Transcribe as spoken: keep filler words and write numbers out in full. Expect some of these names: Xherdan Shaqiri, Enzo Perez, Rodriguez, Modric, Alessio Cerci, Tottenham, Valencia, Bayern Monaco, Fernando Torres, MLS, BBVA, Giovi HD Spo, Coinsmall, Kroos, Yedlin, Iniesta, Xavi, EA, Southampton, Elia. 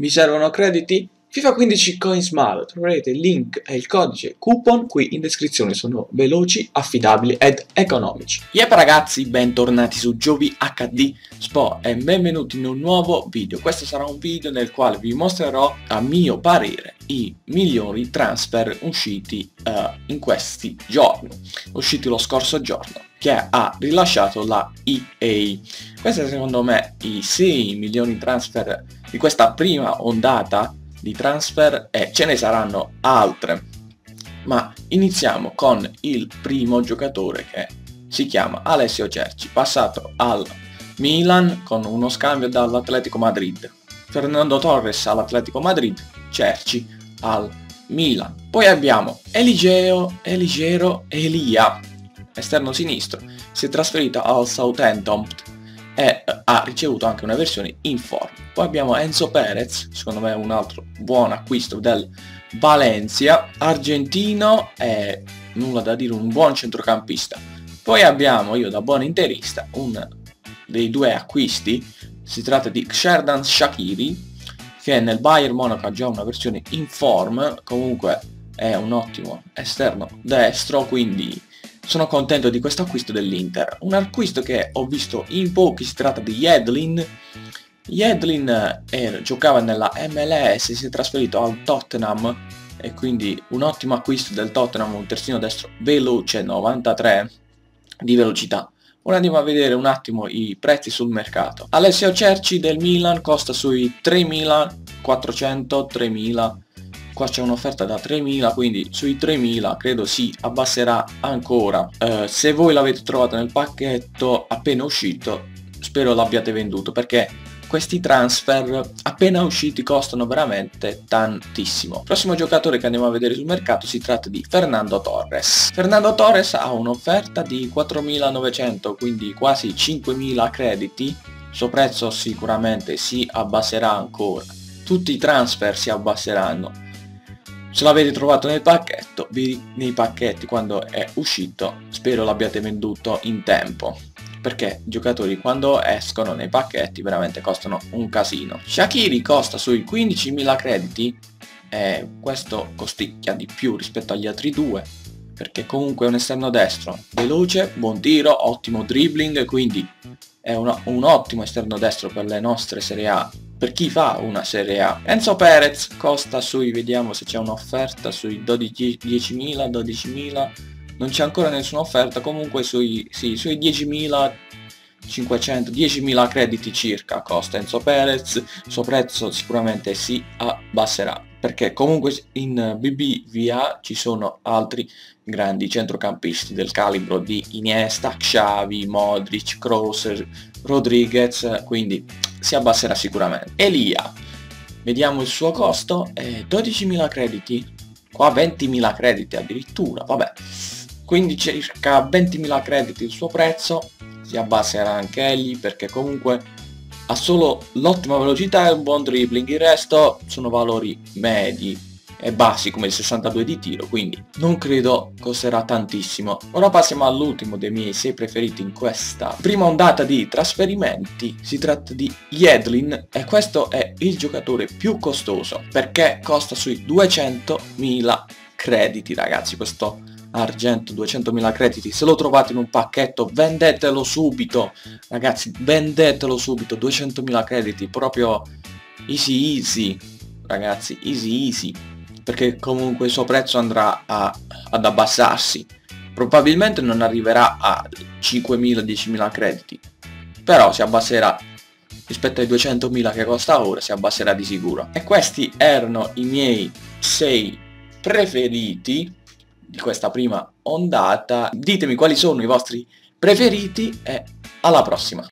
Vi servono crediti? FIFA quindici Coinsmall, troverete il link e il codice coupon qui in descrizione, sono veloci, affidabili ed economici. Yep ragazzi, bentornati su Giovi acca di Spo e benvenuti in un nuovo video. Questo sarà un video nel quale vi mostrerò, a mio parere, i migliori transfer usciti uh, in questi giorni, usciti lo scorso giorno, che ha rilasciato la E A. Questi secondo me i sei migliori transfer di questa prima ondata di transfer, e ce ne saranno altre, ma iniziamo con il primo giocatore, che si chiama Alessio Cerci, passato al Milan con uno scambio dall'Atletico Madrid. Fernando Torres all'Atletico Madrid, Cerci al Milan. Poi abbiamo Eligero, Eligero Elia, esterno sinistro, si è trasferito al Southampton e ha ricevuto anche una versione in forma. Poi abbiamo Enzo Perez, secondo me un altro buon acquisto del Valencia, argentino, e nulla da dire, un buon centrocampista. Poi abbiamo, io da buon interista, un dei due acquisti, si tratta di Xherdan Shaqiri, che nel Bayern Monaco ha già una versione in forma, comunque è un ottimo esterno destro, quindi sono contento di questo acquisto dell'Inter. Un acquisto che ho visto in pochi, si tratta di Yedlin. Yedlin eh, giocava nella M L S, si è trasferito al Tottenham e quindi un ottimo acquisto del Tottenham, un terzino destro veloce, novantatré di velocità. Ora andiamo a vedere un attimo i prezzi sul mercato. Alessio Cerci del Milan costa sui tremilaquattrocento tremila. Qua c'è un'offerta da tremila, quindi sui tremila credo si abbasserà ancora. Eh, se voi l'avete trovato nel pacchetto appena uscito, spero l'abbiate venduto, perché questi transfer appena usciti costano veramente tantissimo. Il prossimo giocatore che andiamo a vedere sul mercato si tratta di Fernando Torres. Fernando Torres ha un'offerta di quattromilanovecento, quindi quasi cinquemila crediti. Il suo prezzo sicuramente si abbasserà ancora. Tutti i transfer si abbasseranno. Se l'avete trovato nel pacchetto, vi, nei pacchetti quando è uscito, spero l'abbiate venduto in tempo, perché i giocatori quando escono nei pacchetti veramente costano un casino. Shaqiri costa sui quindicimila crediti, e questo costicchia di più rispetto agli altri due, perché comunque è un esterno destro veloce, buon tiro, ottimo dribbling, quindi è uno, un ottimo esterno destro per le nostre Serie A, per chi fa una Serie A. Enzo Perez costa sui, vediamo se c'è un'offerta, sui diecimila, dodicimila, non c'è ancora nessuna offerta, comunque sui, sì, sui diecimilacinquecento, diecimila crediti circa costa Enzo Perez. Il suo prezzo sicuramente si abbasserà, perché comunque in B B V A ci sono altri grandi centrocampisti del calibro di Iniesta, Xavi, Modric, Kroos, Rodriguez, quindi si abbasserà sicuramente. Elia, vediamo il suo costo, eh, dodicimila crediti, qua ventimila crediti addirittura, vabbè, quindi circa ventimila crediti il suo prezzo, si abbasserà anche egli, perché comunque ha solo l'ottima velocità e un buon dribbling, il resto sono valori medi e bassi, come il sessantadue di tiro, quindi non credo costerà tantissimo. Ora passiamo all'ultimo dei miei sei preferiti in questa prima ondata di trasferimenti, si tratta di Yedlin, e questo è il giocatore più costoso, perché costa sui duecentomila crediti ragazzi, questo argento, duecentomila crediti. Se lo trovate in un pacchetto vendetelo subito ragazzi, vendetelo subito, duecentomila crediti, proprio easy easy ragazzi, easy easy, perché comunque il suo prezzo andrà a, ad abbassarsi, probabilmente non arriverà a cinquemila diecimila crediti, però si abbasserà rispetto ai duecentomila che costa ora, si abbasserà di sicuro. E questi erano i miei sei preferiti di questa prima ondata. Ditemi quali sono i vostri preferiti e alla prossima.